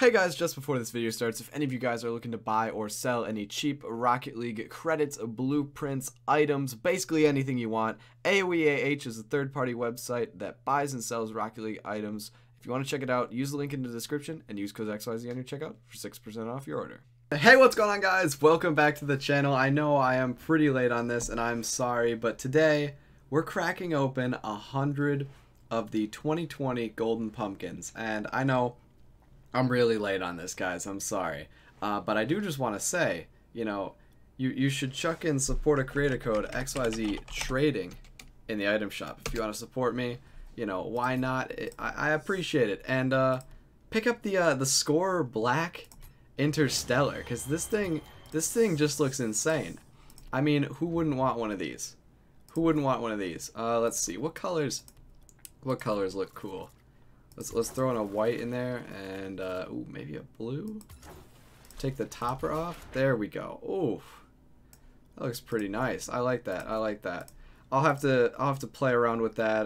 Hey guys, just before this video starts, if any of you guys are looking to buy or sell any cheap Rocket League credits, blueprints, items, basically anything you want, AOEAH is a third-party website that buys and sells Rocket League items. If you want to check it out, use the link in the description and use code XYZ on your checkout for 6% off your order. Hey, what's going on guys? Welcome back to the channel. I know I am pretty late on this and I'm sorry, but today we're cracking open 100 of the 2020 Golden Pumpkins, and I know I'm really late on this, guys. I'm sorry. But I do just want to say, you know, you should chuck in support a creator code XYZ trading in the item shop. If you want to support me, you know, why not? I appreciate it. And pick up the Scorer Black Interstellar, because this thing just looks insane. I mean, who wouldn't want one of these? Who wouldn't want one of these? Let's see. What colors look cool? Let's throw in a white in there, and ooh, maybe a blue. Take the topper off. There we go. Ooh, that looks pretty nice. I like that. I like that. I'll have to play around with that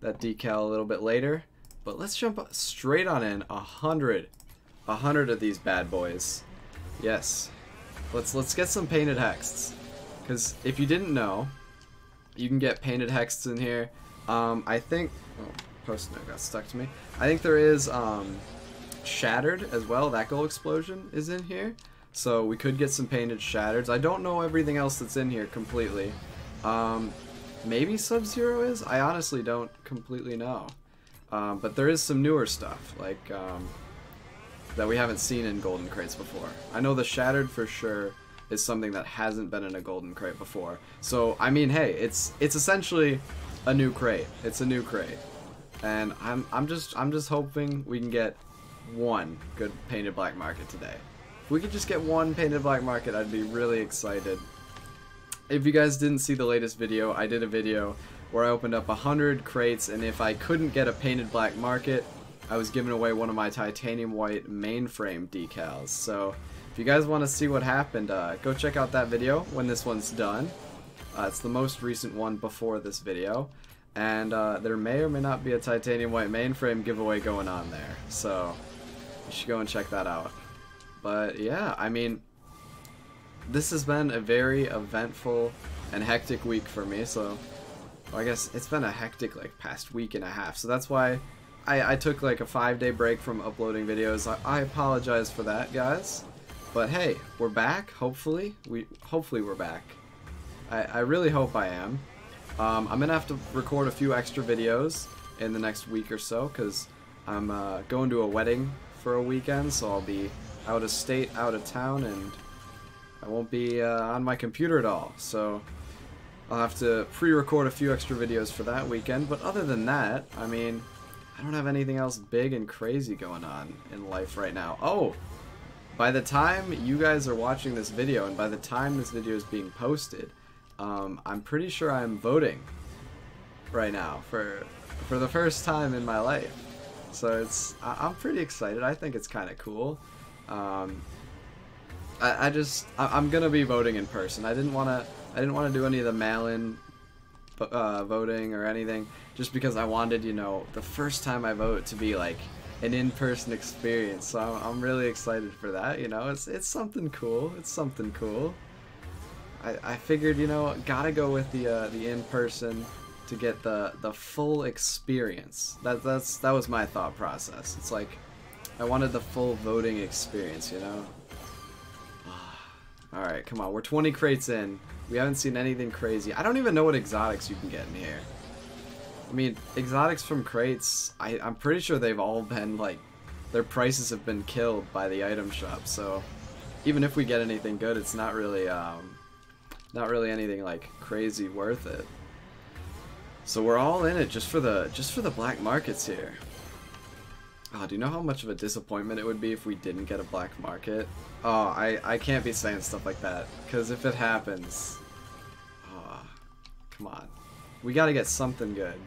that decal a little bit later. But let's jump straight on in. 100 of these bad boys. Yes. Let's get some painted Hexeds, because if you didn't know, you can get painted Hexeds in here. I think. Oh. Post note got stuck to me. I think there is Shattered as well. That goal explosion is in here, so we could get some painted Shattereds. I don't know everything else that's in here completely. Maybe Sub-Zero is? I honestly don't completely know. But there is some newer stuff, like that we haven't seen in Golden Crates before. I know the Shattered for sure is something that hasn't been in a Golden Crate before. So, I mean, hey, it's essentially a new crate. It's a new crate. And I'm just hoping we can get one good painted black market today. If we could just get one painted black market, I'd be really excited. If you guys didn't see the latest video, I did a video where I opened up 100 crates, and if I couldn't get a painted black market, I was giving away one of my titanium white mainframe decals. So if you guys want to see what happened, go check out that video when this one's done. It's the most recent one before this video. And there may or may not be a titanium white mainframe giveaway going on there, so you should go and check that out. But yeah, I mean, this has been a very eventful and hectic week for me, so well, I guess it's been a hectic like past week and a half, so that's why I took like a 5-day break from uploading videos. I apologize for that, guys, but hey, we're back. Hopefully we're back. I really hope I am. I'm gonna have to record a few extra videos in the next week or so, because I'm going to a wedding for a weekend, so I'll be out of state, out of town, and I won't be on my computer at all, so I'll have to pre-record a few extra videos for that weekend. But other than that, I mean, I don't have anything else big and crazy going on in life right now. Oh, by the time you guys are watching this video, and by the time this video is being posted, I'm pretty sure I'm voting right now for the first time in my life, so I'm pretty excited. I think it's kind of cool. I'm gonna be voting in person. I didn't want to do any of the mail-in voting or anything, just because I wanted, you know, the first time I vote to be like an in-person experience. So I'm really excited for that. You know, it's something cool. It's something cool. I figured, you know, gotta go with the in-person to get the full experience. That was my thought process. It's like I wanted the full voting experience, you know. All right, come on. We're 20 crates in. We haven't seen anything crazy. I don't even know what exotics you can get in here. I mean, exotics from crates. I'm pretty sure they've all been like their prices have been killed by the item shop. So even if we get anything good, it's not really. Not really anything like crazy worth it. So we're all in it just for the black markets here. Oh, do you know how much of a disappointment it would be if we didn't get a black market? Oh, I can't be saying stuff like that, because if it happens, oh, come on, we gotta get something good.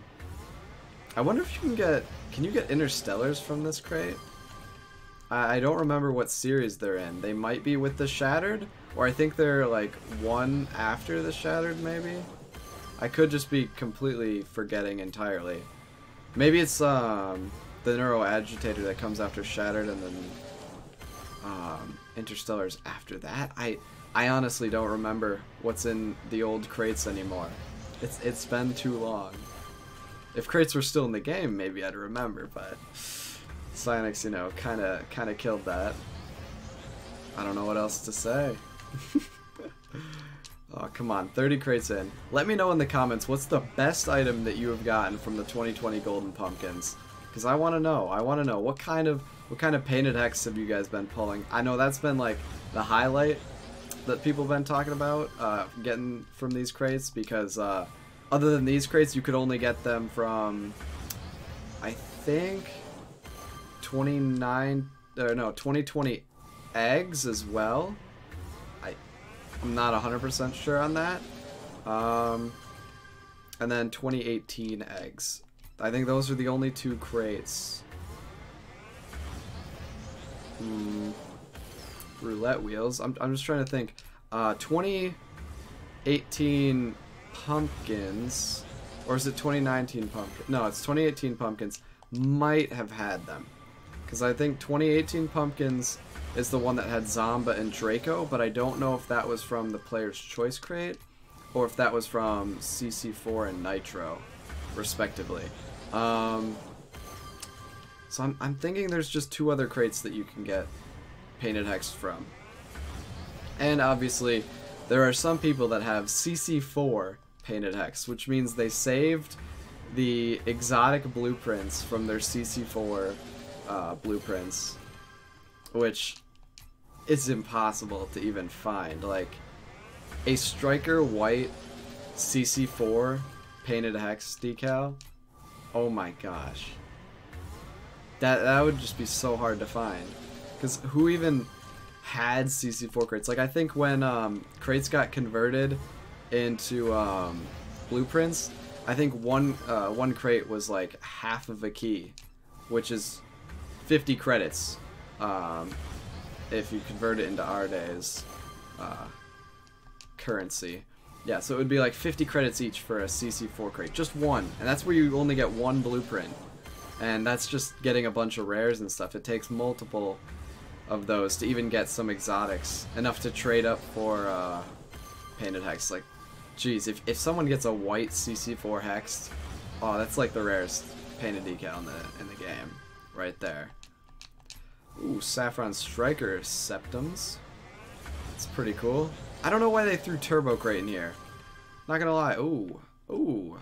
I wonder if you can get, can you get Interstellars from this crate? I don't remember what series they're in. They might be with the Shattered, or I think they're like one after the Shattered maybe. I could just be completely forgetting entirely. Maybe it's the Neuro Agitator that comes after Shattered, and then Interstellar's after that. I honestly don't remember what's in the old crates anymore. It's been too long. If crates were still in the game, maybe I'd remember, but Psyonix, you know, kinda killed that. I don't know what else to say. Oh, come on, 30 crates in. Let me know in the comments what's the best item that you have gotten from the 2020 Golden Pumpkins. Because I want to know. I want to know what kind of painted hex have you guys been pulling? I know that's been like the highlight that people have been talking about getting from these crates, because other than these crates, you could only get them from, I think, 2020 eggs as well. I'm not 100% sure on that. And then 2018 eggs. I think those are the only two crates. Roulette wheels. I'm just trying to think. 2018 pumpkins, or is it 2019 pumpkins? No, it's 2018 pumpkins. Might have had them, because I think 2018 pumpkins is the one that had Zamba and Draco, but I don't know if that was from the Player's Choice crate or if that was from CC4 and Nitro, respectively. So I'm thinking there's just two other crates that you can get painted hexed from. And obviously, there are some people that have CC4 painted hex, which means they saved the exotic blueprints from their CC4 blueprints, which is impossible to even find. Like, a Striker White CC4 painted hex decal? Oh my gosh. That would just be so hard to find. Because who even had CC4 crates? Like, I think when crates got converted into blueprints, I think one crate was like half of a key, which is 50 credits. If you convert it into our day's currency. Yeah, so it would be like 50 credits each for a CC4 crate. Just one. And that's where you only get one blueprint. And that's just getting a bunch of rares and stuff. It takes multiple of those to even get some exotics. Enough to trade up for painted hex. Like, geez, if someone gets a white CC4 hexed, oh, that's like the rarest painted decal in the game. Right there. Ooh, Saffron Striker Septums. It's pretty cool. I don't know why they threw Turbo Crate in here. Not gonna lie. Ooh. Ooh.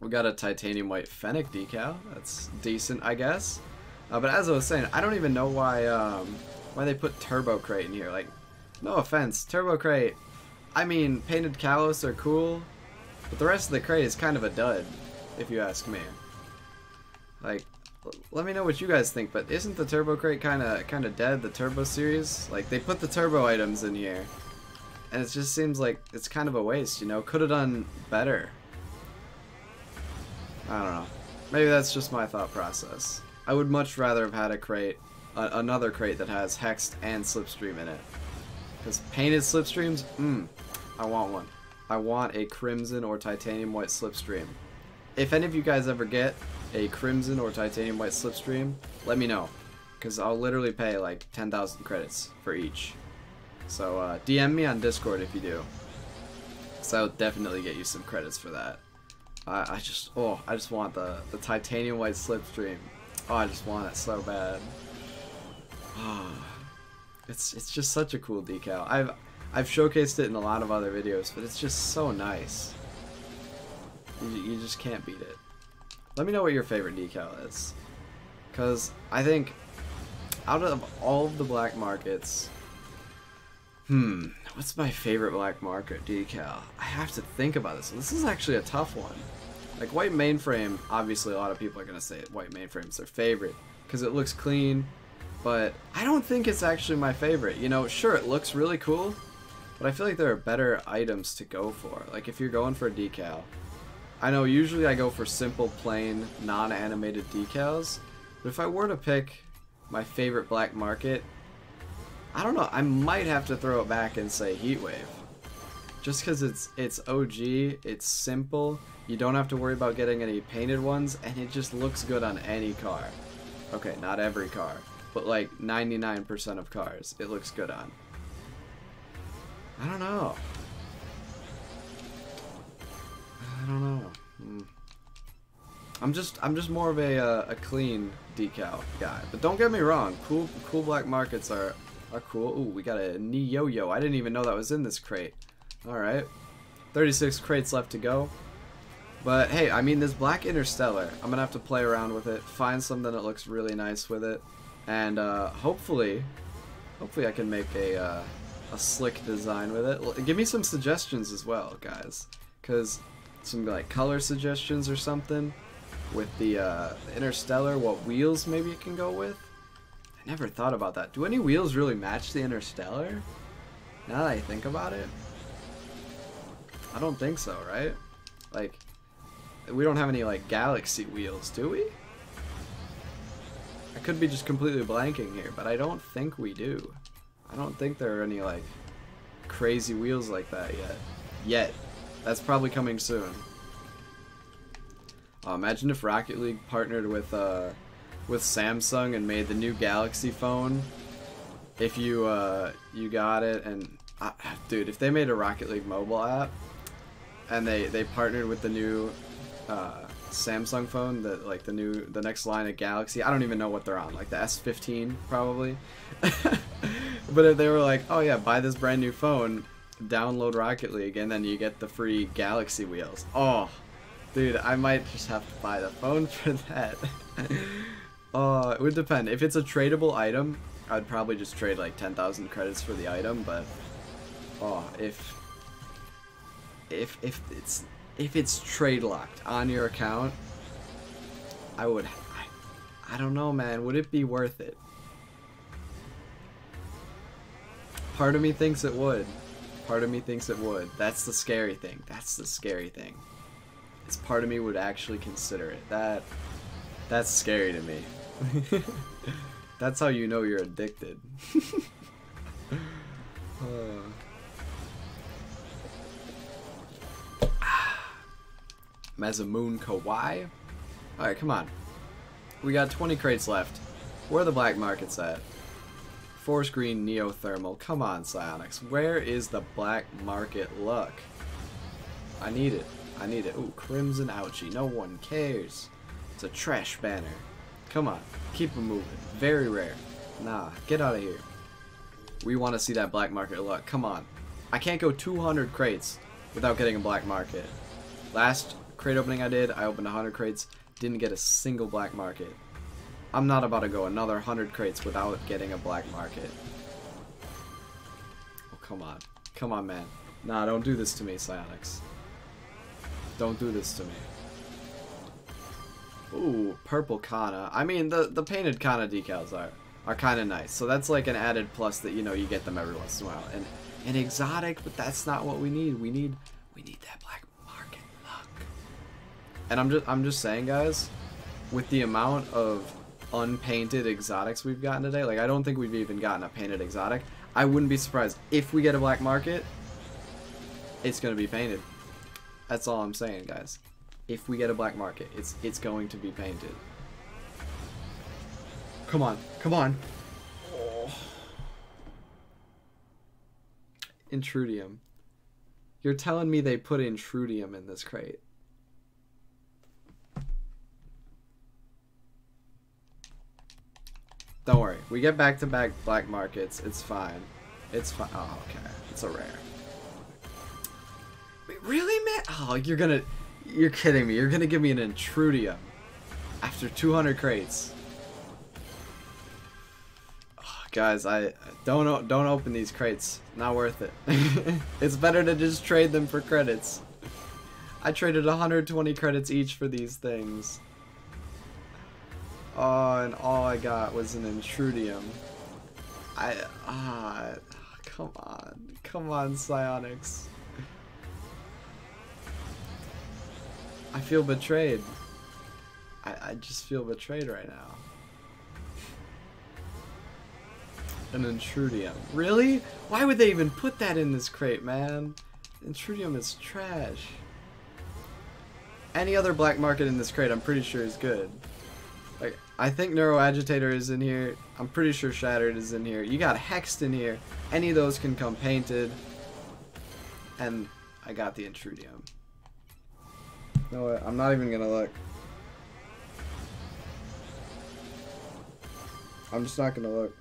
We got a titanium white Fennec decal. That's decent, I guess. But as I was saying, I don't even know why they put Turbo Crate in here. Like, no offense, Turbo Crate. I mean, painted Kalos are cool, but the rest of the crate is kind of a dud, if you ask me. Like, let me know what you guys think, but isn't the Turbo Crate kind of dead, the Turbo series? Like, they put the Turbo items in here, and it just seems like it's kind of a waste, you know? Could have done better. I don't know. Maybe that's just my thought process. I would much rather have had a crate, another crate that has Hexed and Slipstream in it. Because painted Slipstreams? I want one. I want a Crimson or Titanium White Slipstream. If any of you guys ever get a Crimson or Titanium White Slipstream, let me know, because I'll literally pay like 10,000 credits for each. So DM me on Discord if you do, because I'll definitely get you some credits for that. I just want the Titanium White Slipstream. Oh, I just want it so bad. Oh, it's just such a cool decal. I've showcased it in a lot of other videos, but it's just so nice. You just can't beat it. Let me know what your favorite decal is, because I think out of all of the black markets, what's my favorite black market decal? I have to think about this. This is actually a tough one. Like, white mainframe, obviously a lot of people are going to say white mainframe's their favorite, because it looks clean, but I don't think it's actually my favorite. You know, sure, it looks really cool, but I feel like there are better items to go for. Like, if you're going for a decal, I know usually I go for simple, plain, non-animated decals, but if I were to pick my favorite black market, I don't know, I might have to throw it back and say Heatwave. just because it's OG, it's simple, you don't have to worry about getting any painted ones, and it just looks good on any car. Okay, not every car, but like 99% of cars it looks good on. I don't know. I'm just more of a clean decal guy. But don't get me wrong, cool black markets are cool. Ooh, we got a Neo-Yo. I didn't even know that was in this crate. All right, 36 crates left to go. But hey, I mean, this black interstellar, I'm gonna have to play around with it, find something that looks really nice with it, and hopefully I can make a slick design with it. Give me some suggestions as well, guys, because some like color suggestions or something with the interstellar. What wheels maybe it can go with? I never thought about that. Do any wheels really match the interstellar? Now that I think about it, I don't think so, right? Like, we don't have any like Galaxy wheels, do we? I could be just completely blanking here, but I don't think we do. I don't think there are any like crazy wheels like that yet. That's probably coming soon. Imagine if Rocket League partnered with Samsung and made the new Galaxy phone. If you you got it, and dude, if they made a Rocket League mobile app and they partnered with the new Samsung phone, that like the next line of Galaxy. I don't even know what they're on, like the S15 probably. But if they were like, oh yeah, buy this brand new phone, download Rocket League, and then you get the free Galaxy wheels. Oh, dude, I might just have to buy the phone for that. It would depend. If it's a tradable item, I'd probably just trade like 10,000 credits for the item. But oh, if it's trade locked on your account, I don't know, man. Would it be worth it? Part of me thinks it would. Part of me thinks it would. That's the scary thing. That's the scary thing. It's part of me would actually consider it. That's scary to me. That's how you know you're addicted. Mazamoon Kawhi. Alright, come on. We got 20 crates left. Where are the black markets at? Force green neothermal. Come on, Psyonix. Where is the black market luck? I need it. I need it. Ooh, crimson ouchie. No one cares. It's a trash banner. Come on. Keep it moving. Very rare. Nah, get out of here. We want to see that black market luck. Come on. I can't go 200 crates without getting a black market. Last crate opening I did, I opened 100 crates. Didn't get a single black market. I'm not about to go another 100 crates without getting a black market. Oh, come on. Come on, man. Nah, don't do this to me, Psyonix. Don't do this to me. Ooh, purple Kana. I mean, the painted Kana decals are kind of nice. So that's like an added plus that, you know, you get them every once in a while. And exotic, but that's not what we need. We need that black market luck. And I'm just saying, guys, with the amount of unpainted exotics we've gotten today, like I don't think we've even gotten a painted exotic. I wouldn't be surprised if we get a black market, it's gonna be painted. That's all I'm saying, guys. If we get a black market, it's going to be painted. Come on, come on. Oh. Intrudium. You're telling me they put Intrudium in this crate? Don't worry, we get back-to-back black markets, it's fine. It's fine. Oh, okay. It's a rare. Wait, really, man? Oh, you're kidding me. You're gonna give me an Intrudium after 200 crates. Oh, guys, I don't open these crates. Not worth it. It's better to just trade them for credits. I traded 120 credits each for these things. Oh, and all I got was an Intrudium. Come on. Come on, Psyonix. I feel betrayed. I just feel betrayed right now. An Intrudium. Really? Why would they even put that in this crate, man? Intrudium is trash. Any other black market in this crate, I'm pretty sure is good. Like, I think Neuro Agitator is in here. I'm pretty sure Shattered is in here. You got Hexed in here. Any of those can come painted. And I got the Intrudium. You know what? I'm not even gonna look. I'm just not gonna look.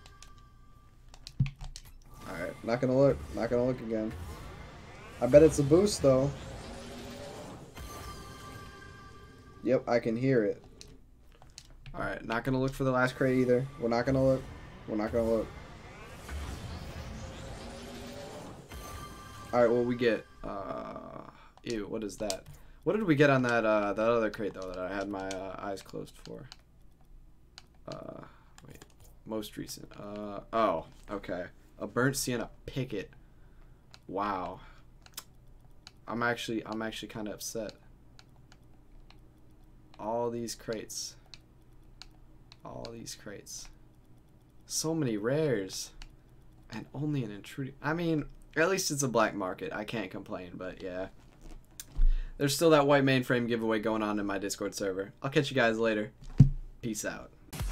Alright, not gonna look. Not gonna look again. I bet it's a boost though. Yep, I can hear it. Alright, not gonna look for the last crate either. We're not gonna look. We're not gonna look. Alright, well, we get, ew, what is that? What did we get on that, that other crate, though, that I had my, eyes closed for? Wait, most recent, oh, okay. A burnt sienna picket. Wow. I'm actually kind of upset. All these crates. So many rares. And only an Intrudium. I mean, at least it's a black market. I can't complain, but yeah. There's still that white mainframe giveaway going on in my Discord server. I'll catch you guys later. Peace out.